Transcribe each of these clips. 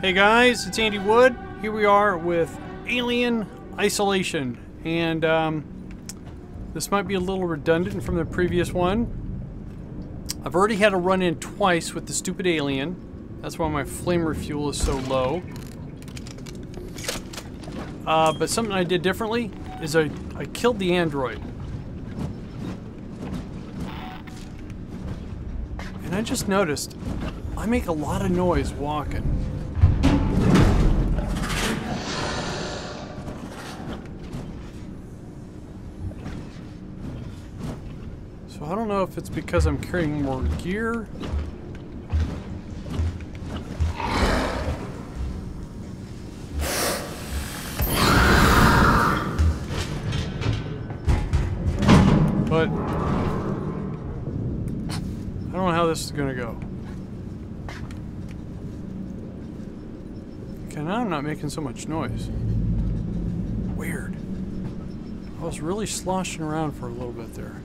Hey guys, it's Andy Wood. Here we are with Alien Isolation, and this might be a little redundant from the previous one. I've already had a run-in twice with the stupid alien. That's why my flamer fuel is so low. But something I did differently is I killed the android. And I just noticed I make a lot of noise walking. I don't know if it's because I'm carrying more gear. But I don't know how this is going to go. Okay, now I'm not making so much noise. Weird. I was really sloshing around for a little bit there.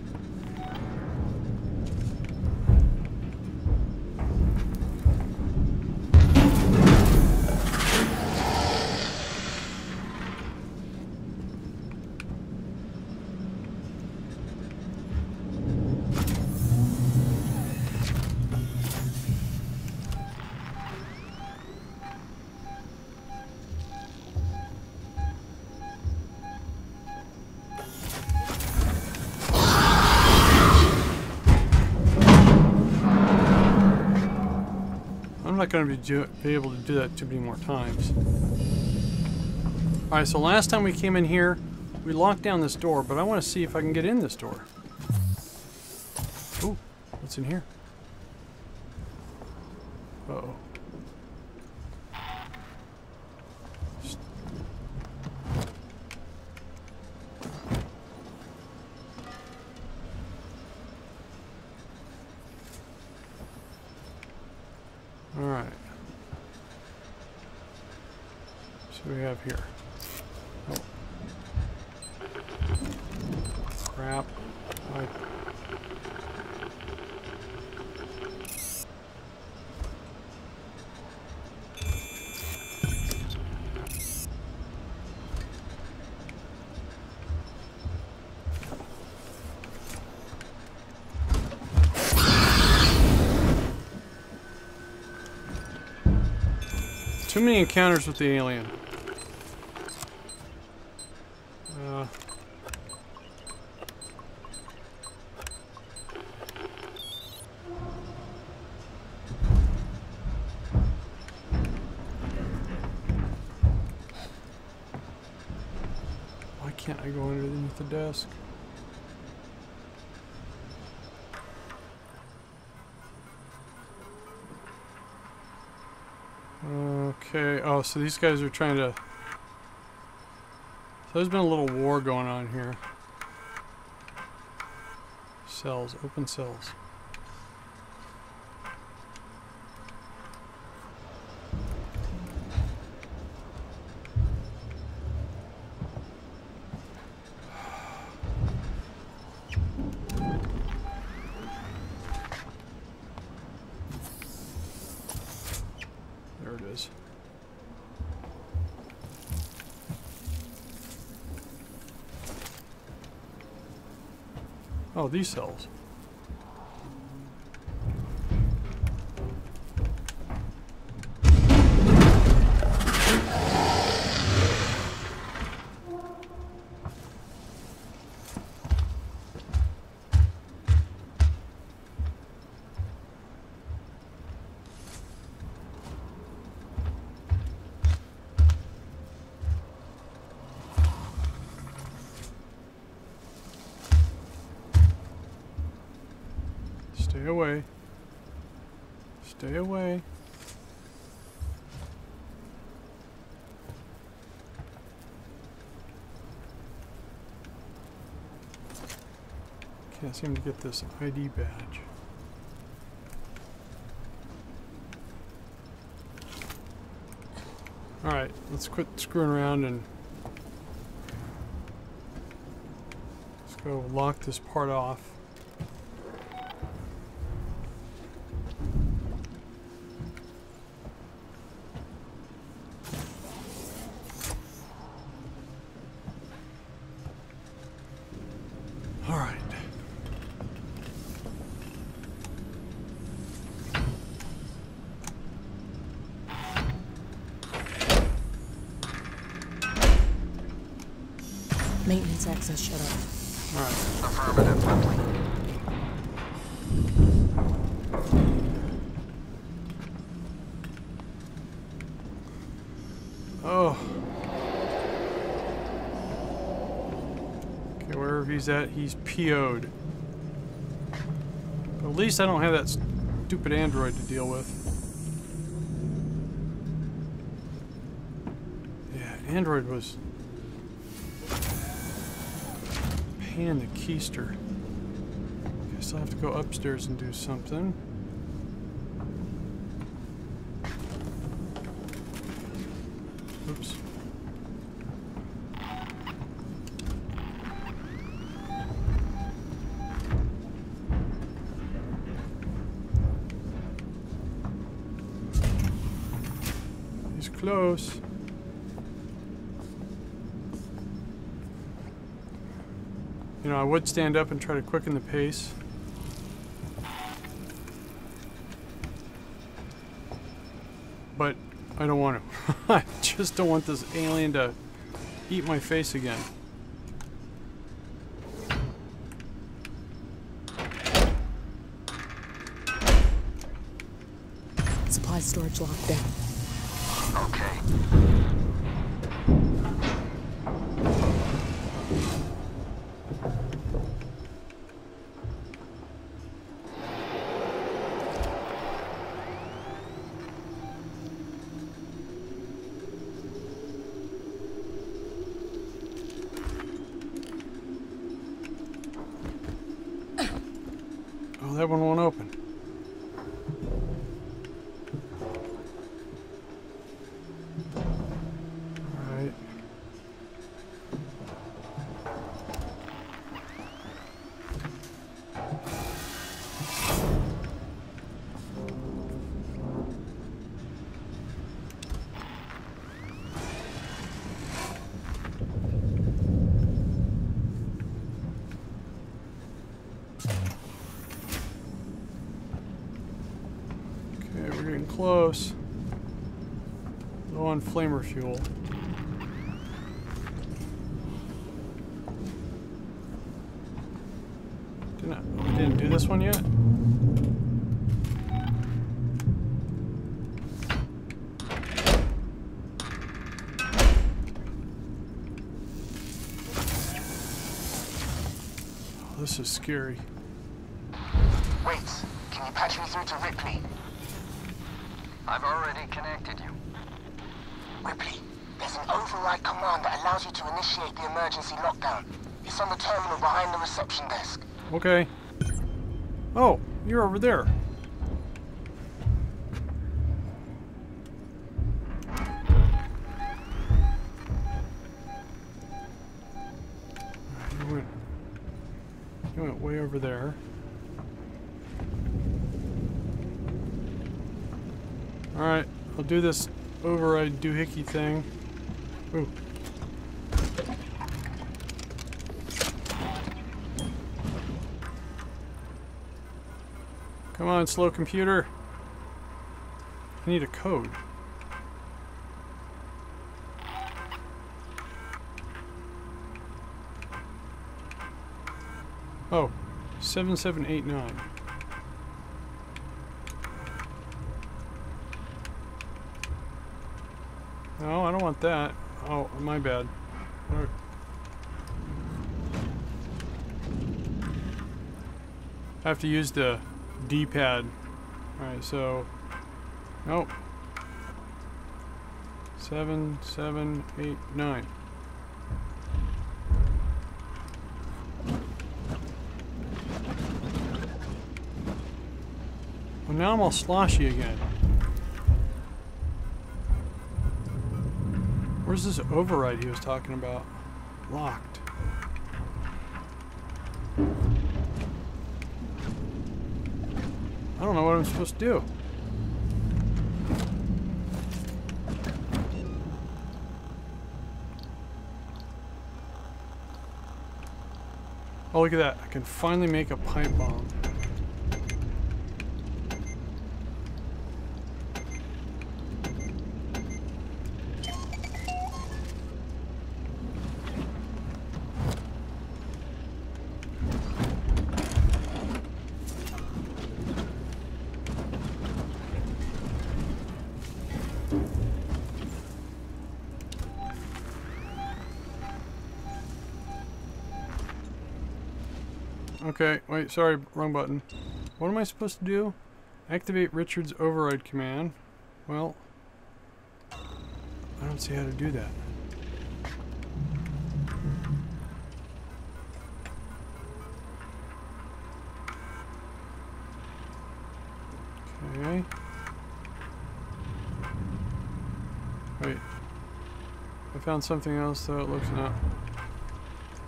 Not going to be able to do that too many more times. Alright, so last time we came in here, we locked down this door, but I want to see if I can get in this door. Ooh, what's in here? Uh-oh. We have here. Oh. Crap. Too many encounters with the alien. Can't I go underneath the desk? Okay, oh, so these guys are trying to... So there's been a little war going on here. Cells, open cells. Oh, these cells. Stay away. Stay away. Can't seem to get this ID badge. Alright, let's quit screwing around and let's go lock this part off. Maintenance access shut off. All right. Affirmative. Oh. Okay, wherever he's at, he's PO'd. But at least I don't have that stupid android to deal with. Yeah, android was a pain in the keister. Guess I'll have to go upstairs and do something. Oops. He's close. You know, I would stand up and try to quicken the pace. But I don't want to. I just don't want this alien to eat my face again. Supply storage locked down. Okay. That one won't open. All right. Close. Low on flamer fuel. We didn't do this one yet. Oh, this is scary. Wait, can you patch me through to Ripley? I've already connected you. Ripley, there's an override command that allows you to initiate the emergency lockdown. It's on the terminal behind the reception desk. Okay. Oh, you're over there. You went way over there. Alright, I'll do this override doohickey thing. Ooh. Come on, slow computer. I need a code. Oh, 7789. No, I don't want that. Oh, my bad. Right. I have to use the D-pad. Alright, so... Nope. 7789. Well, now I'm all sloshy again. Where's this override he was talking about? Locked. I don't know what I'm supposed to do. Oh, look at that. I can finally make a pipe bomb. Okay, wait, sorry, wrong button. What am I supposed to do? Activate Richard's override command. Well, I don't see how to do that. Okay. Wait. I found something else though, it looks not.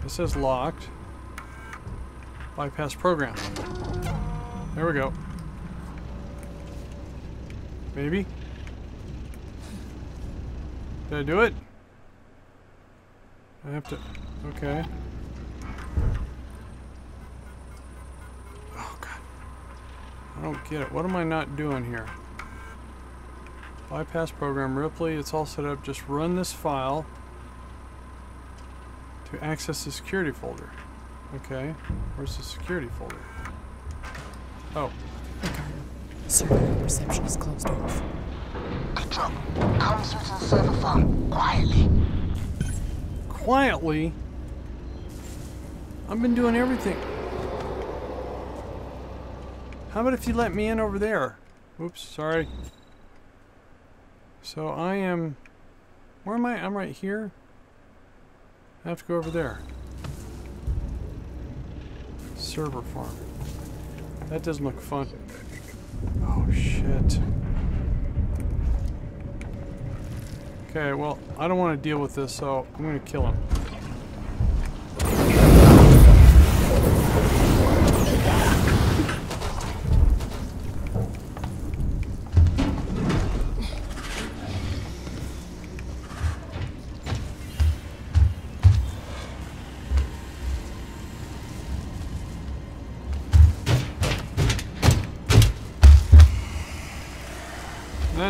It says locked. Bypass program. There we go. Maybe? Did I do it? I have to... Okay. Oh, God. I don't get it. What am I not doing here? Bypass program, Ripley. It's all set up. Just run this file to access the security folder. Okay. Where's the security folder? Oh. Circular reception is closed off. Peter, come through to the server farm quietly. Quietly? I've been doing everything. How about if you let me in over there? Oops, sorry. So I am... Where am I? I'm right here. I have to go over there. Server farm. That doesn't look fun. Oh, shit. Okay, well, I don't want to deal with this, so I'm going to kill him.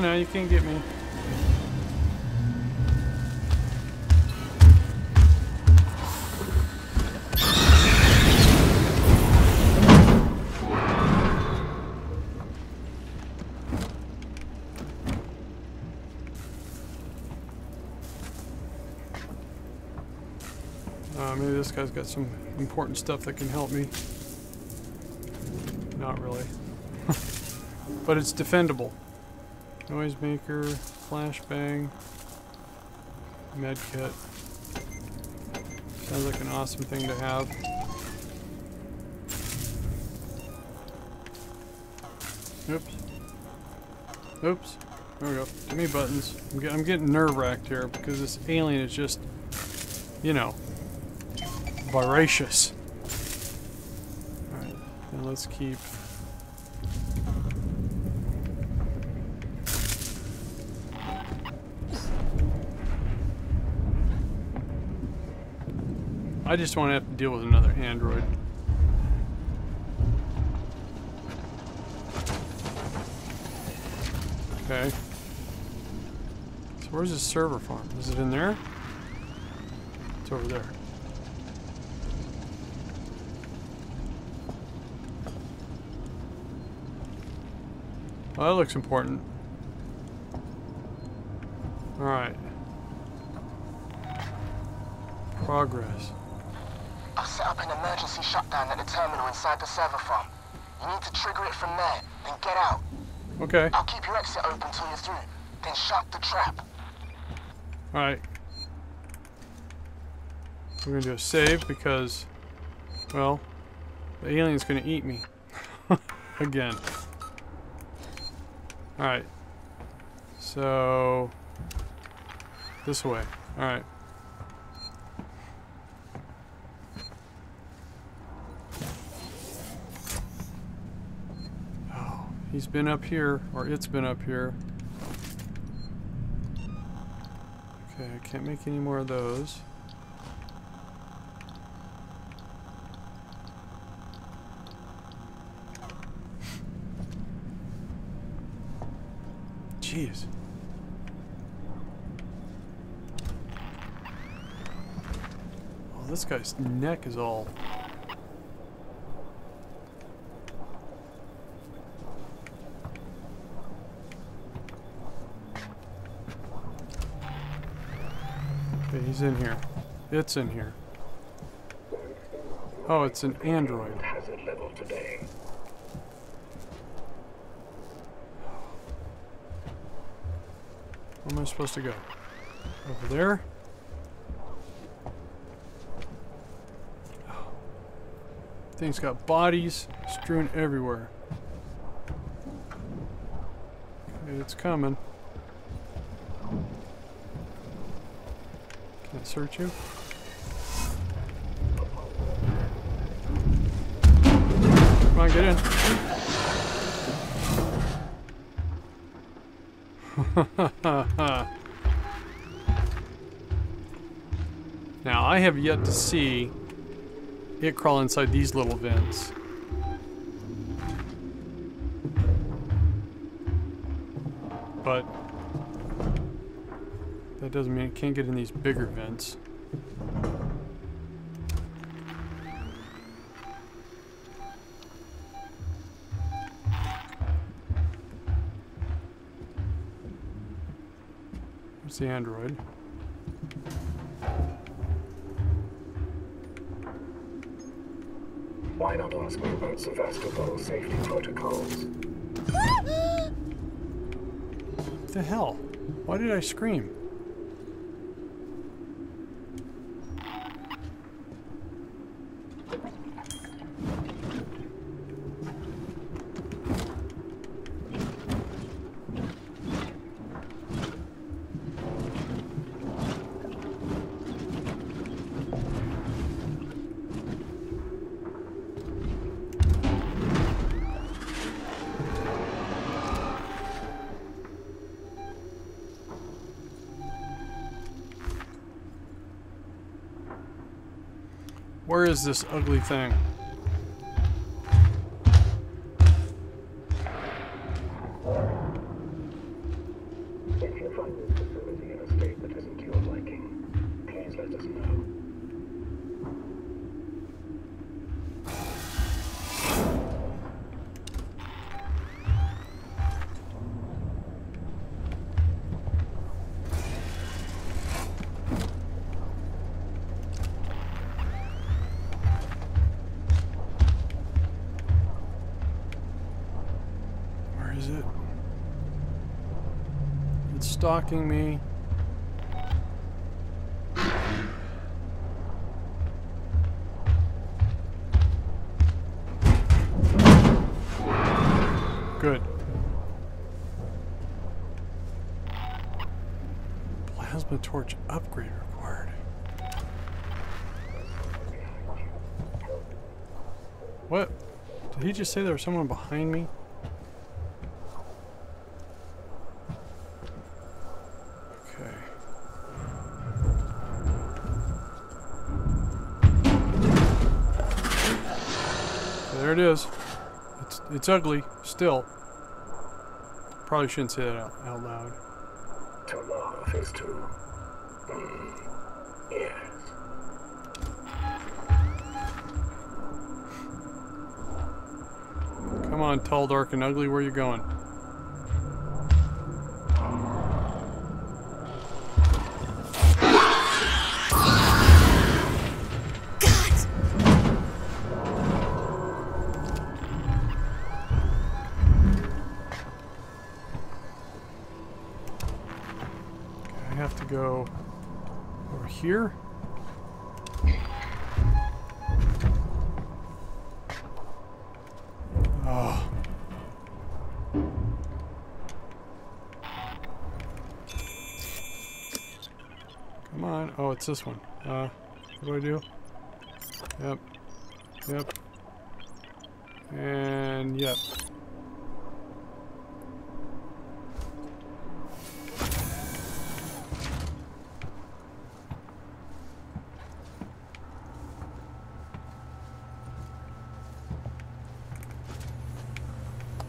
No, you can't get me. Maybe this guy's got some important stuff that can help me. Not really. But it's defendable. Noisemaker, flashbang, medkit. Sounds like an awesome thing to have. Oops. Oops. There we go. Give me buttons. I'm getting nerve-wracked here because this alien is just, you know, voracious. Alright, and let's keep... I just want to have to deal with another android. Okay. So where's the server farm? Is it in there? It's over there. Well, that looks important. Alright. Progress. I've set up an emergency shutdown at the terminal inside the server farm. You need to trigger it from there, then get out. Okay. I'll keep your exit open till you're through, then shut the trap. Alright. We're gonna do a save because, well, the alien's gonna eat me. Again. Alright. So, this way. Alright. He's been up here, or it's been up here. Okay, I can't make any more of those. Jeez. Oh, this guy's neck is all... He's in here. It's in here. Oh, it's an android. Hazard level today. Where am I supposed to go? Over there? Oh. Thing's got bodies strewn everywhere. Okay, it's coming. Can't search you. Come on, get in. Now, I have yet to see it crawl inside these little vents. But that doesn't mean it can't get in these bigger vents. The android. Why not ask me about Sevastopol safety protocols? What the hell? Why did I scream? Where is this ugly thing? If you find this facility in a state that isn't to your liking, please let us know. Stalking me. Good. Plasma torch upgrade required. What? Did he just say there was someone behind me? There it is. It's ugly, still. Probably shouldn't say that out loud. To love is to... yes. Come on, tall, dark, and ugly, where are you going? Go over here. Oh. Come on. Oh, it's this one. What do I do? Yep. Yep. And yep.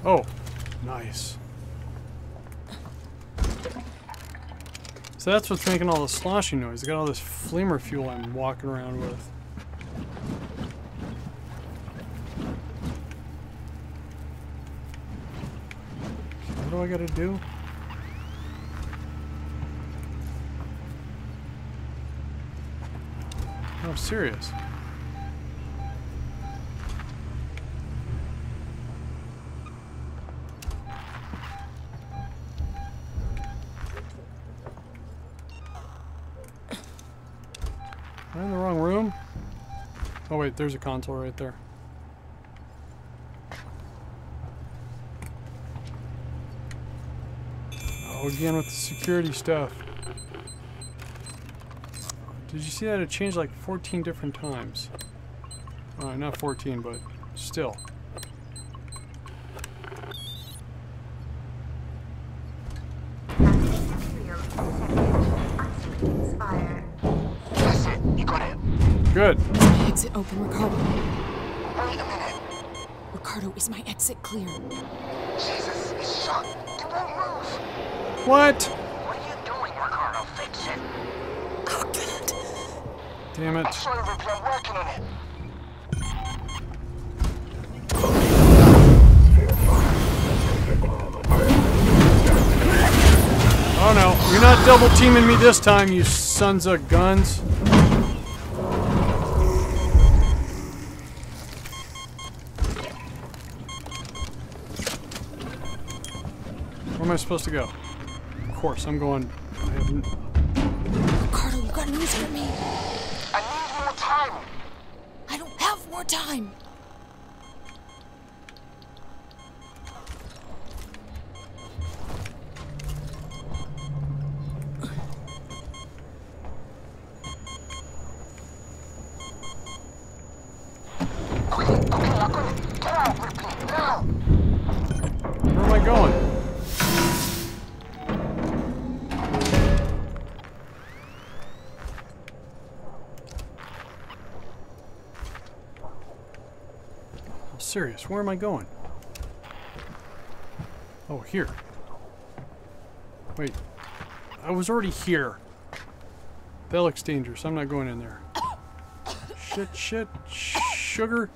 Oh, nice. So that's what's making all the sloshy noise. I got all this flamer fuel I'm walking around with. What do I gotta do? I'm serious. Oh wait, there's a console right there. Oh, again with the security stuff. Did you see that? It changed like 14 different times. Alright, not 14, but still. That's it, you got it. Good. Exit open, Ricardo. Wait a minute. Ricardo, is my exit clear? Jesus, it's shot. It won't move. What? What are you doing, Ricardo? Fix it. Oh, God. Damn it. I saw the replay working on it. Oh no, you're not double teaming me this time, you sons of guns. Where am I supposed to go? Of course, I'm going. Ricardo, you got news for me. I need more time. I don't have more time. Serious, where am I going? Oh, here. Wait, I was already here. That looks dangerous. I'm not going in there. Shit, sugar.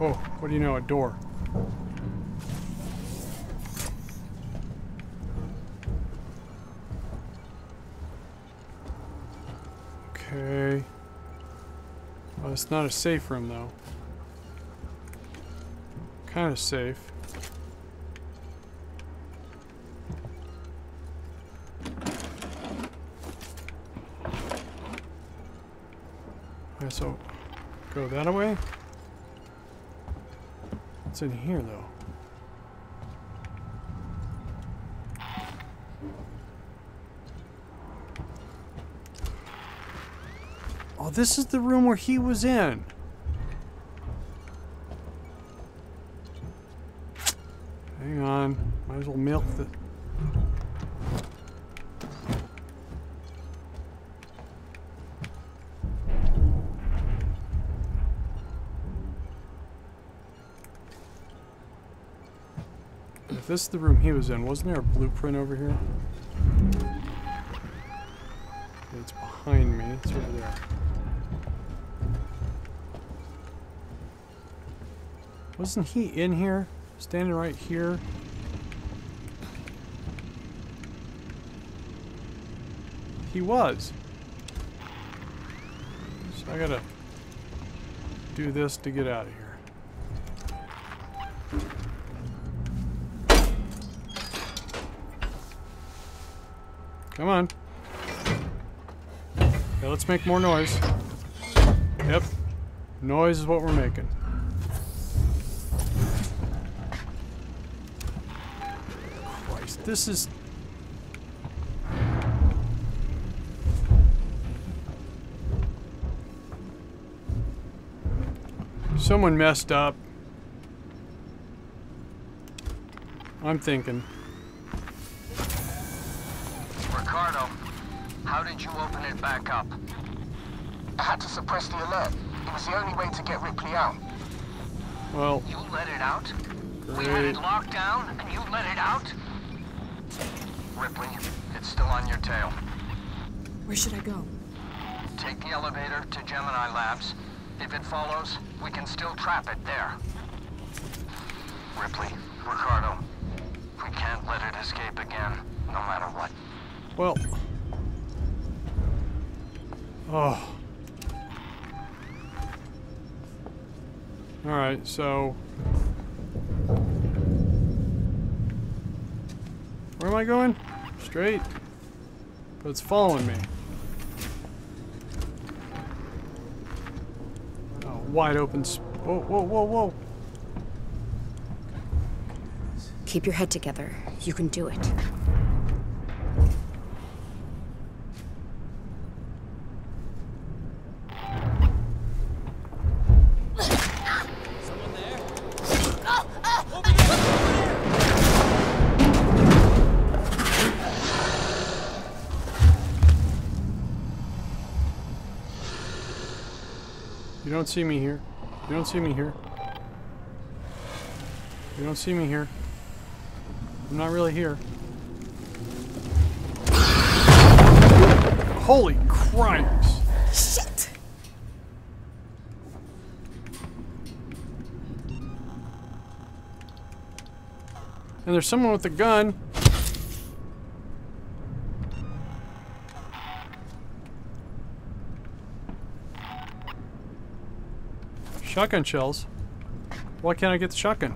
Oh, what do you know, a door. Okay. Well, it's not a safe room, though. Kind of safe. Alright, so go that way. What's in here, though? Oh, this is the room where he was in. Hang on. Might as well milk the... This is the room he was in. Wasn't there a blueprint over here? It's behind me. It's over there. Wasn't he in here? Standing right here? He was. So I gotta do this to get out of here. Come on. Yeah, let's make more noise. Yep. Noise is what we're making. Christ, this is... Someone messed up. I'm thinking. How did you open it back up? I had to suppress the alert. It was the only way to get Ripley out. Well... You let it out? Great. We had it locked down, and you let it out? Ripley, it's still on your tail. Where should I go? Take the elevator to Gemini Labs. If it follows, we can still trap it there. Ripley, Ricardo, we can't let it escape again, no matter what. Well... Oh. Alright, so... where am I going? Straight? But it's following me. Oh, wide open... whoa, whoa, whoa, whoa! Keep your head together. You can do it. You don't see me here. You don't see me here. You don't see me here. I'm not really here. Holy crimes! Shit! And there's someone with a gun. Shotgun shells. Why can't I get the shotgun?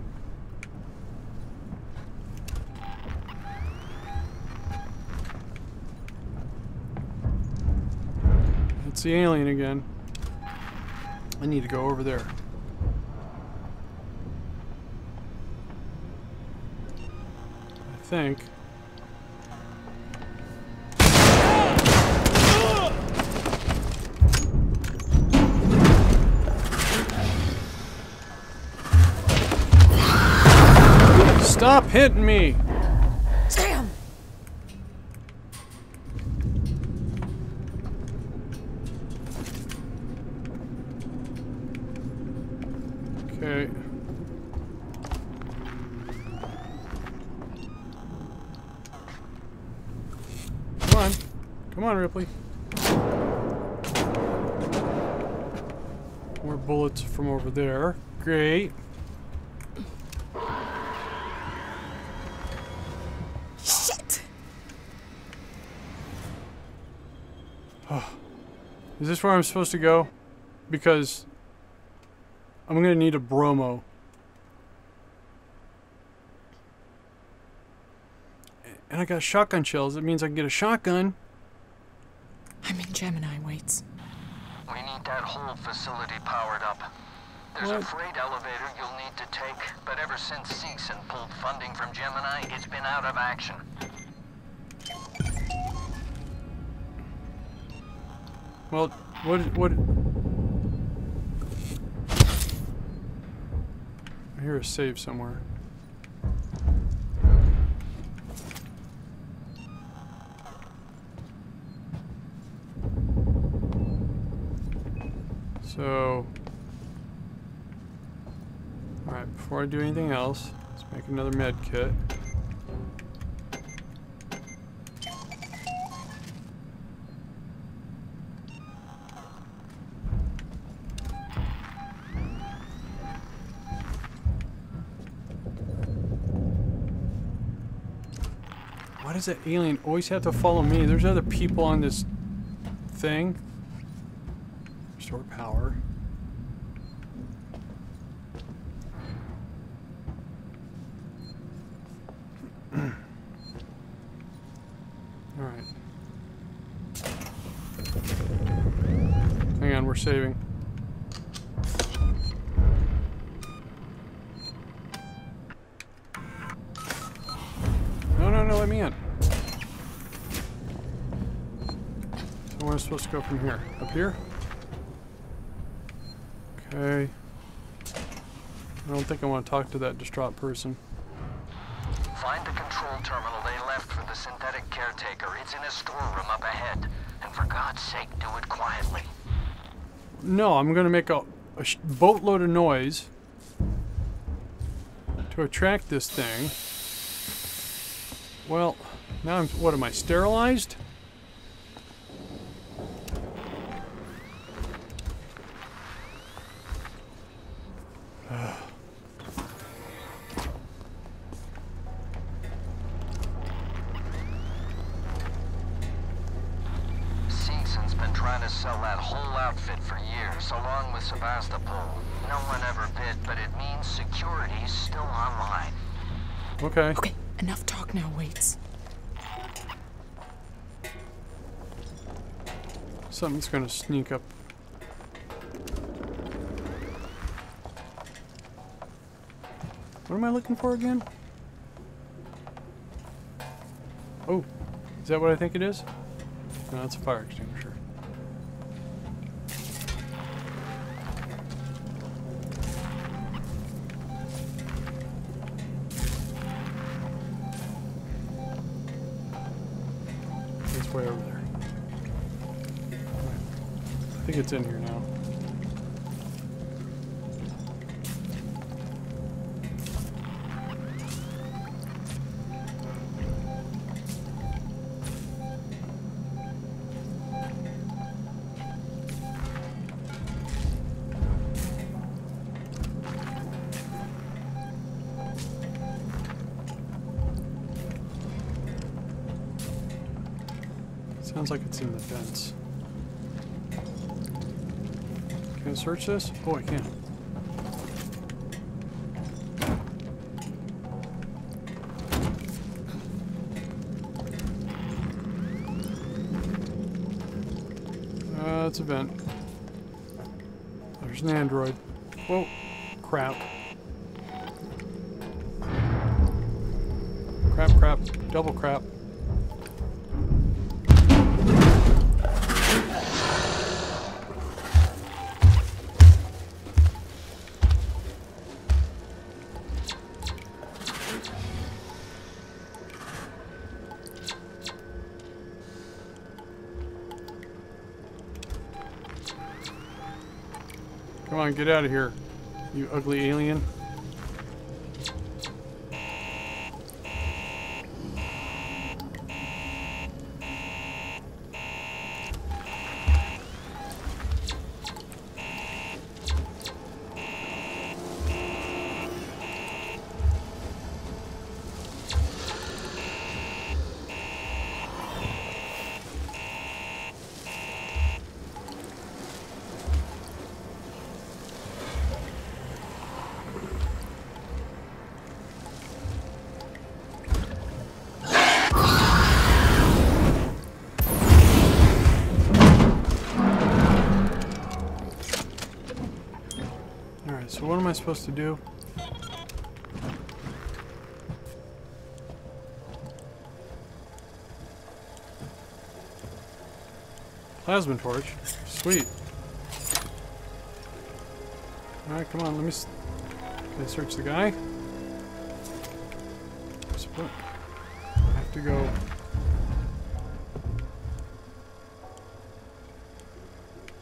It's the alien again. I need to go over there. I think. Stop hitting me! Damn! Okay. Come on. Come on, Ripley. More bullets from over there. Great. Is this where I'm supposed to go? Because I'm gonna need a bromo. And I got shotgun shells. That means I can get a shotgun. I'm in Gemini, Waits. We need that whole facility powered up. There's a freight elevator you'll need to take, but ever since Seegson pulled funding from Gemini, it's been out of action. Well, what... I hear a save somewhere. So... alright, before I do anything else, let's make another med kit. Why does that alien always have to follow me? There's other people on this thing. Restore power. Alright. Hang on, we're saving. Let me in. So where am I supposed to go from here? Up here? Okay. I don't think I want to talk to that distraught person. Find the control terminal they left for the synthetic caretaker. It's in a storeroom up ahead. And for God's sake, do it quietly. No, I'm going to make a boatload of noise to attract this thing. Well, now I'm, what am I, sterilized? Seegson's been trying to sell that whole outfit for years, along with Sevastopol. no one ever bid, but it means security's still online. Okay. Okay, enough talk now, Waits. Something's gonna sneak up. What am I looking for again? Oh, is that what I think it is? No, it's a fire extinguisher. It's way over there. I think it's in here now. Sounds like it's in the vents. Can I search this? Oh, I can. It's a vent. There's an android. Whoa, crap. Crap, crap, double crap. Come on, get out of here, you ugly alien. So what am I supposed to do? Plasma torch. Sweet. Alright, come on, let me... Can I search the guy? I have to go...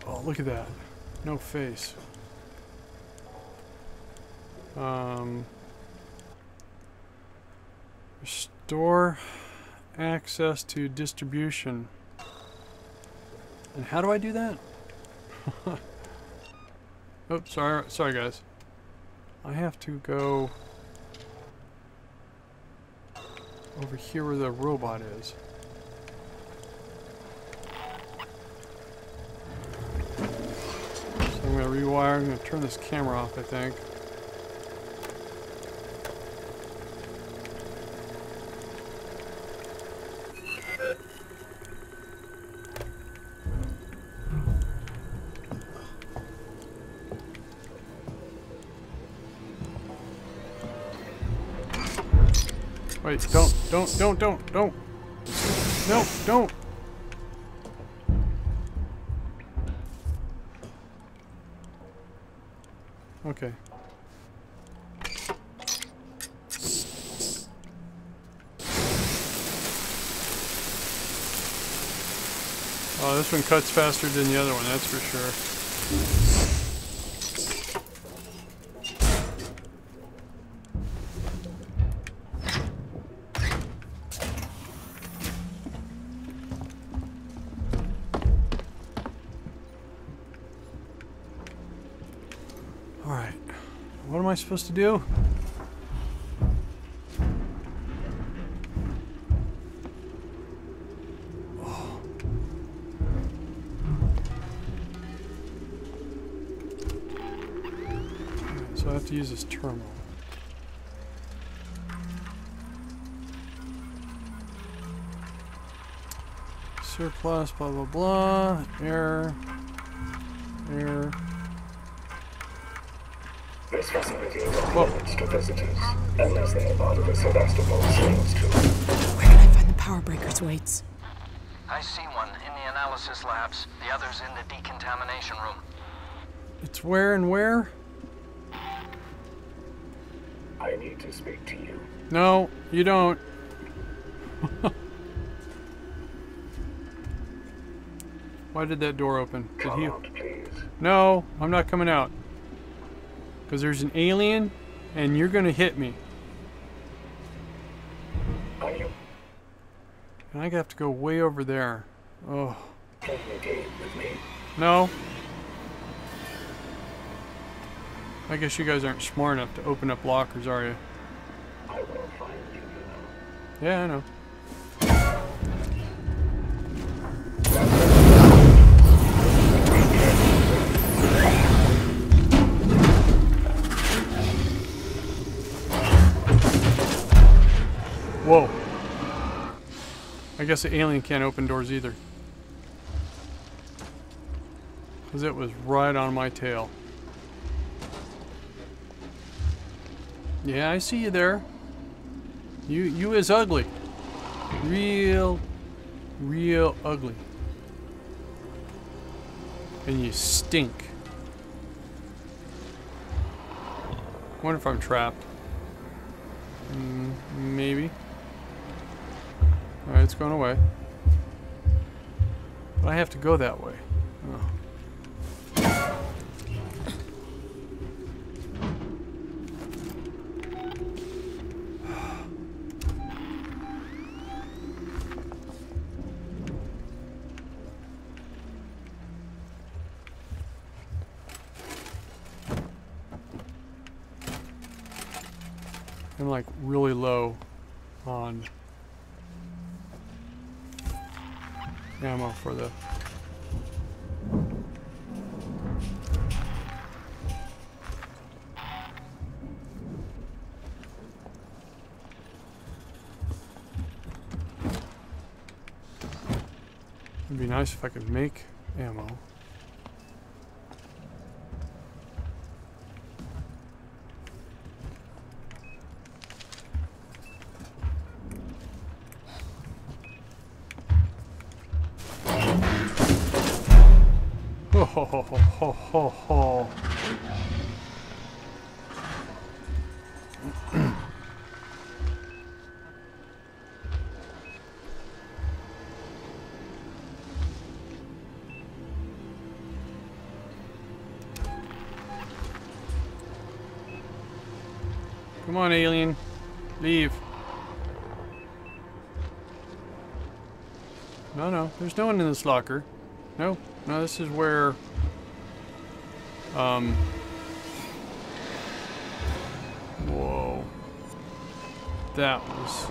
Oh, look at that. No face. Restore access to distribution. And how do I do that? Oops, sorry guys. I have to go over here where the robot is. So I'm gonna rewire, I'm gonna turn this camera off, I think. Wait, don't. No, don't. Okay. Oh, this one cuts faster than the other one, that's for sure. What am I supposed to do? Oh. I have to use this terminal. Surplus, blah, blah, blah. Air. Air. This facility is open to visitors, unless they are part of the Sevastopol sales troop. Where can I find the power breaker's weights? I see one in the analysis labs. The other's in the decontamination room. It's where and where? I need to speak to you. No, you don't. Why did that door open? Did you? No, I'm not coming out. Because there's an alien, and you're going to hit me. And I have to go way over there. Oh. Play the game with me. No. I guess you guys aren't smart enough to open up lockers, are you? I will find you, you know. Yeah, I know. Whoa. I guess the alien can't open doors either. Because it was right on my tail. Yeah, I see you there. You is ugly. Real ugly. And you stink. I wonder if I'm trapped. Maybe. Alright, it's going away. But I have to go that way. Oh. I'm like really low on ammo for the... It'd be nice if I could make ammo. Ho ho ho ho ho ho. Come on, alien. Leave. No, there's no one in this locker. No, this is where whoa. That was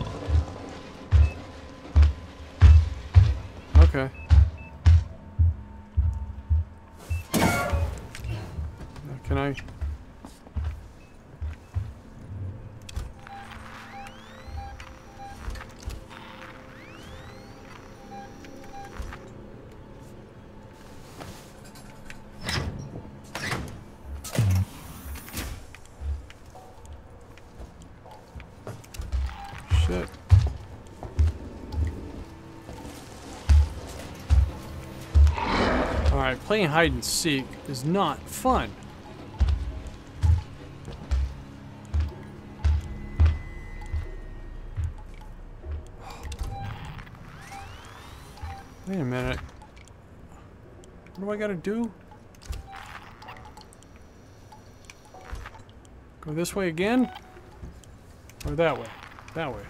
okay. Now can I? Alright, playing hide and seek is not fun. Wait a minute. What do I gotta do? Go this way again? Or that way? That way.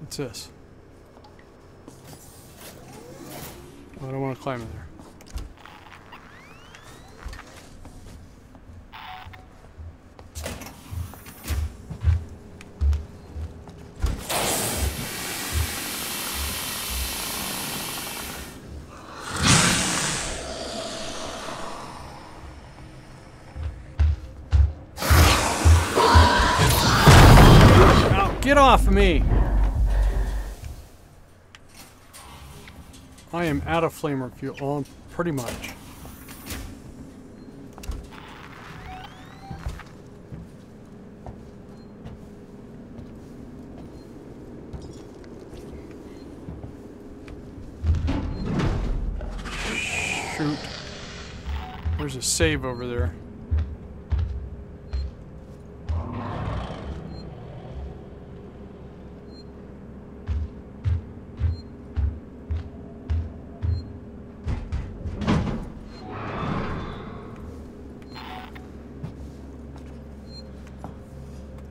What's this? Oh, I don't want to climb in there. off me! I am out of flamer fuel, well, pretty much. Shoot. There's a save over there.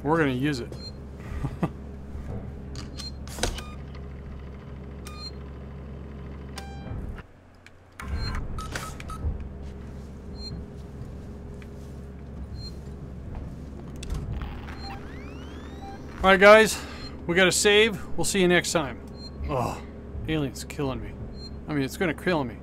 We're gonna use it. Alright guys, we gotta save. We'll see you next time. Oh, aliens killing me. I mean, it's gonna kill me.